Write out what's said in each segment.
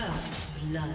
First blood.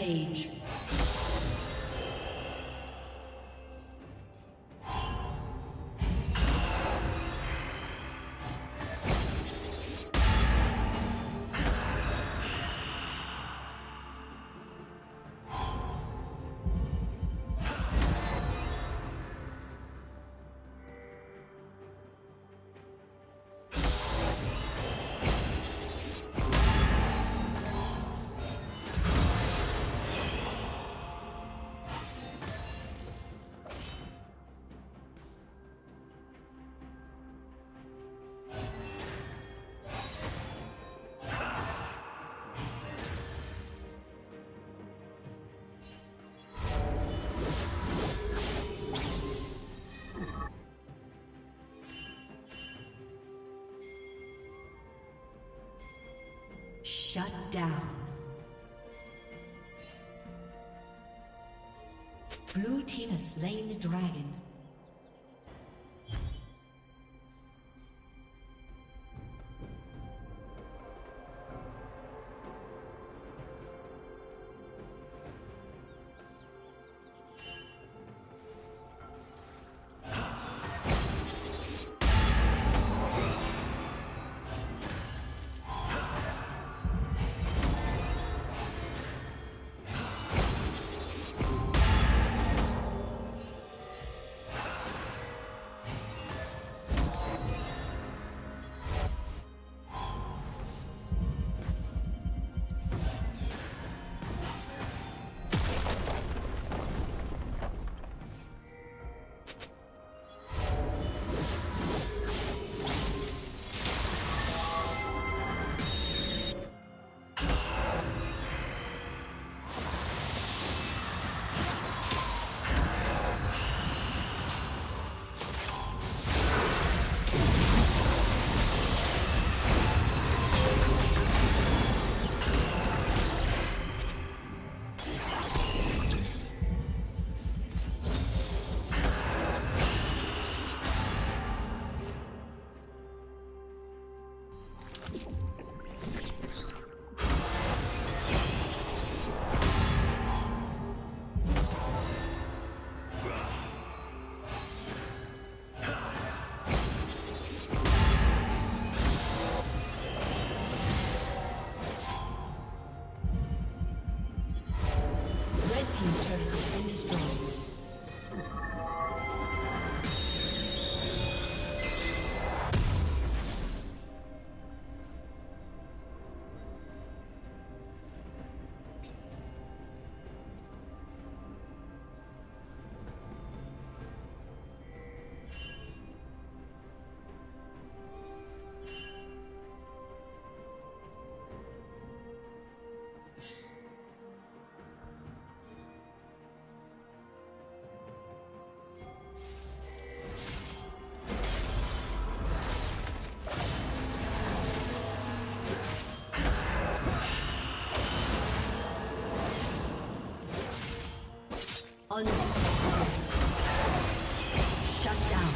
Rampage. Shut down. Blue team has slain the dragon. Shut down.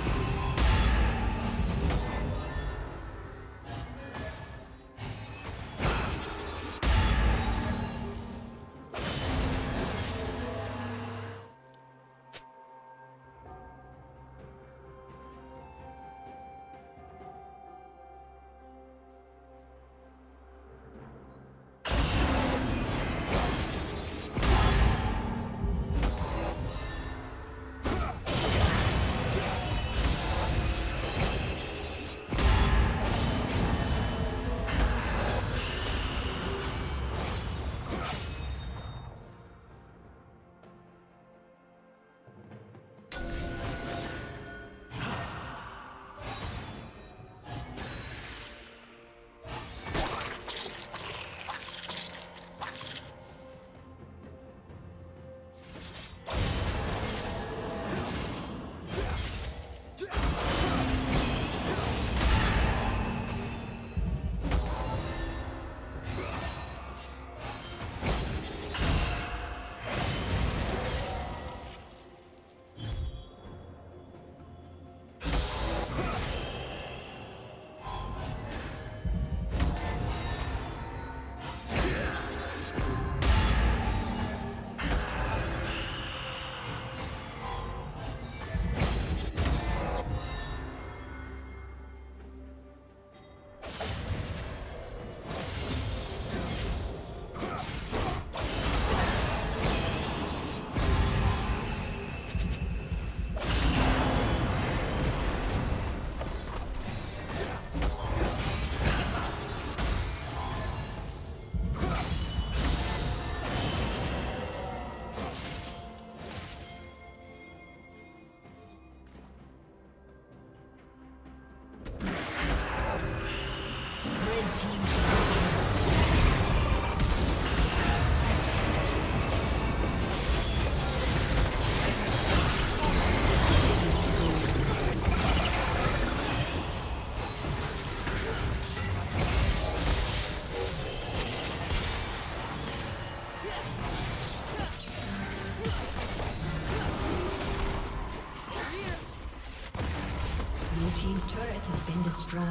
team's turret has been destroyed.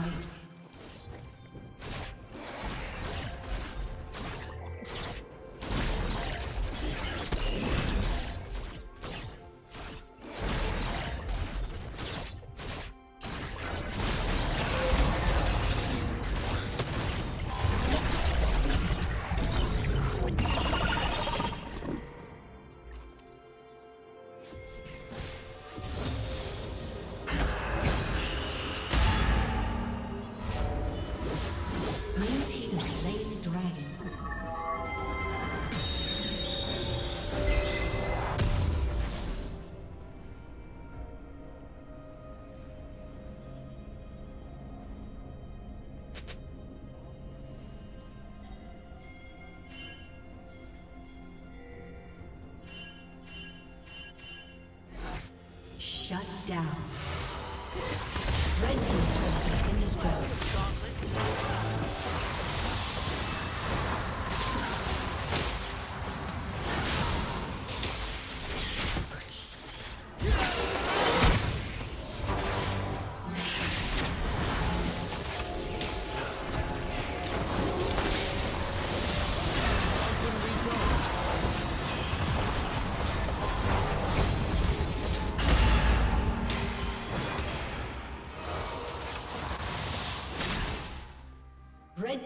Shut down. Red team's turret has been destroyed. Red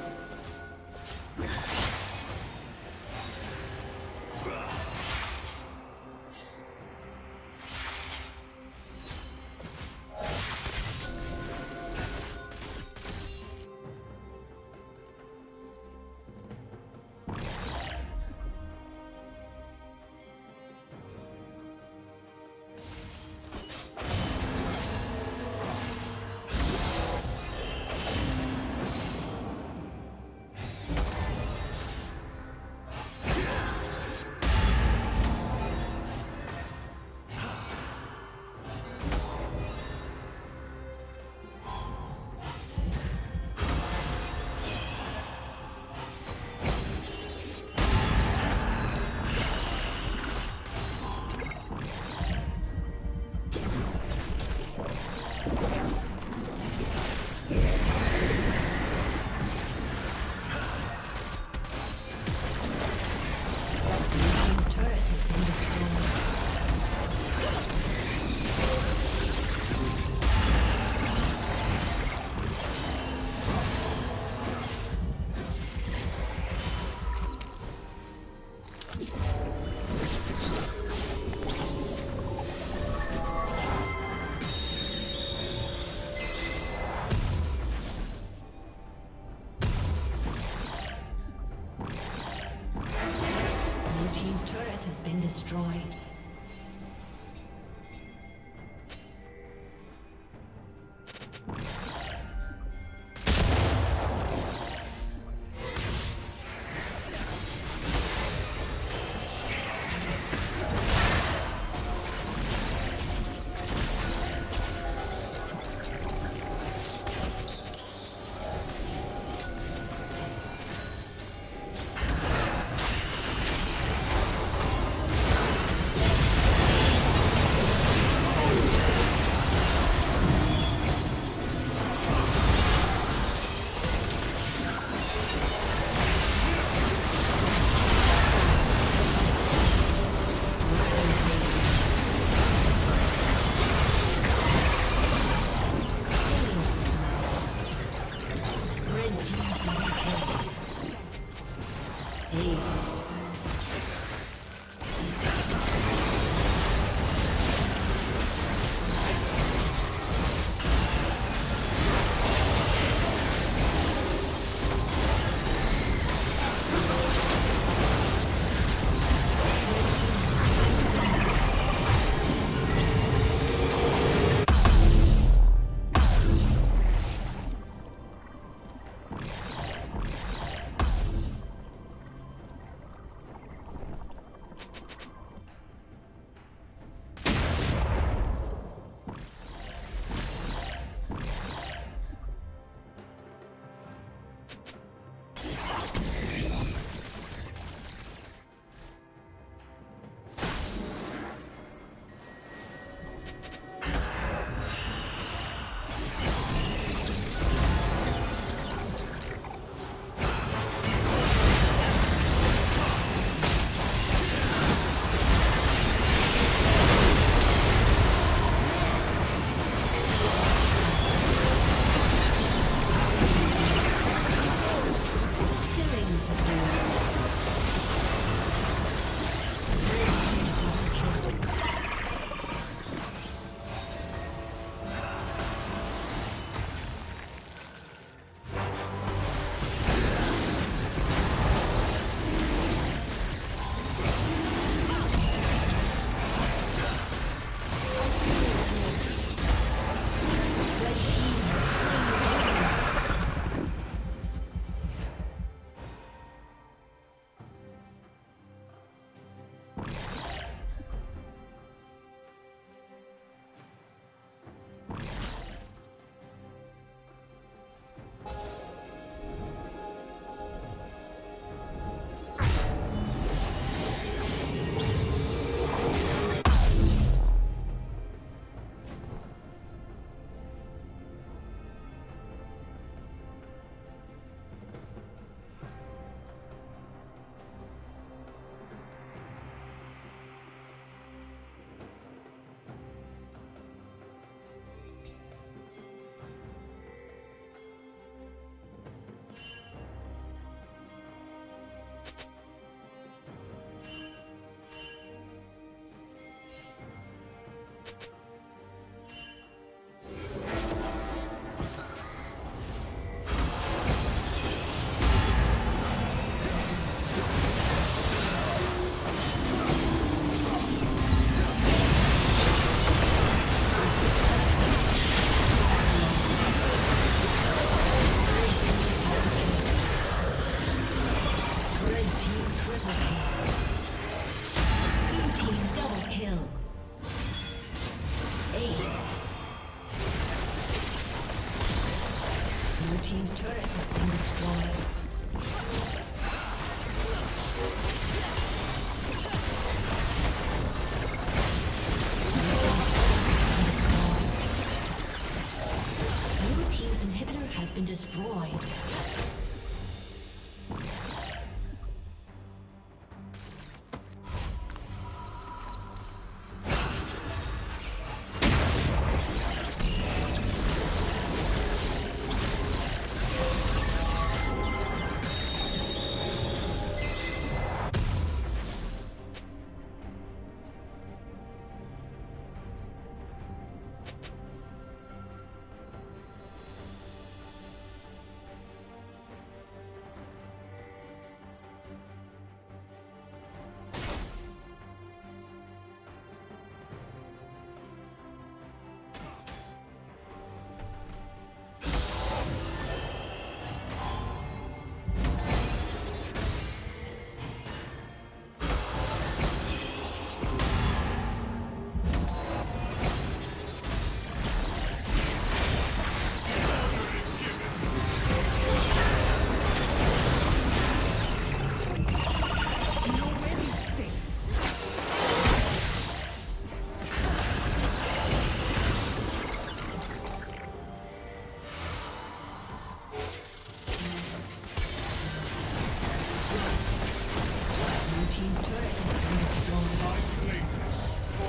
team's turret has been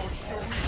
destroyed.